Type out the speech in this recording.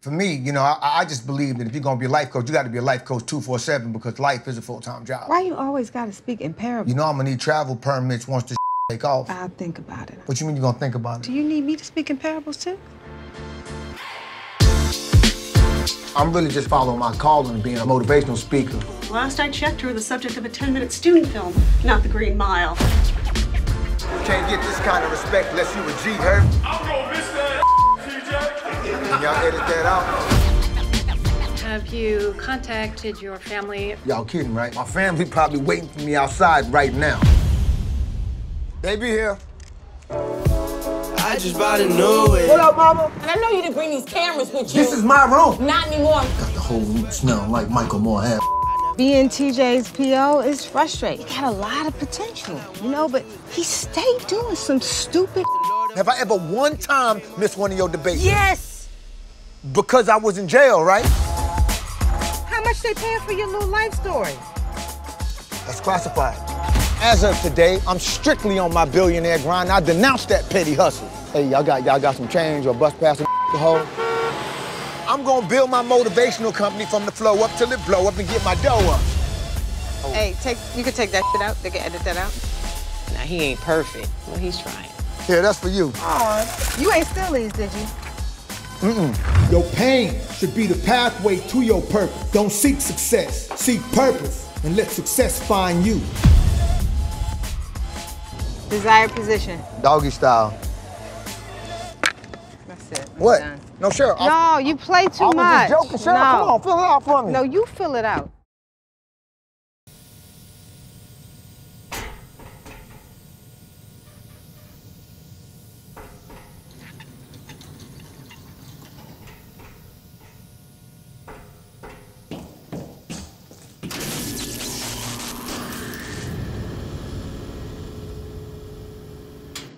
for me, you know, I just believe that if you're going to be a life coach, you got to be a life coach 24/7 because life is a full-time job. Why you always got to speak in parables? You know I'm going to need travel permits once this take off. I'll think about it. What you mean you're going to think about it? Do you need me to speak in parables, too? I'm really just following my calling of being a motivational speaker. Last I checked, you were the subject of a 10-minute student film, not The Green Mile. You can't get this kind of respect unless you a G, her. I'm going to miss that, TJ. Y'all edit that out. Have you contacted your family? Y'all kidding, right? My family probably waiting for me outside right now. They be here. I just about to know it. What up, mama? And I know you didn't bring these cameras with you. This is my room. Not anymore. Got the whole room smelling like Michael Moore ass. Being TJ's PO is frustrating. He got a lot of potential, you know, but he stayed doing some stupid. Have I ever one time missed one of your debates? Yes. Because I was in jail, right? How much they paying for your little life story? That's classified. As of today, I'm strictly on my billionaire grind. I denounce that petty hustle. Hey, y'all got some change or bus pass the hole? I'm gonna build my motivational company from the flow up till it blow up and get my dough up. Oh. Hey, you can take that shit out. They can edit that out. Now he ain't perfect. Well, he's trying. Yeah, that's for you. Aw, you ain't still these, did you? Mm-mm. Your pain should be the pathway to your purpose. Don't seek success. Seek purpose and let success find you. Desired position. Doggy style. That's it. I'm what? Done. No, sure. No, you play too much. I was just joking. Sure, no. Come on, fill it out for me. No, you fill it out.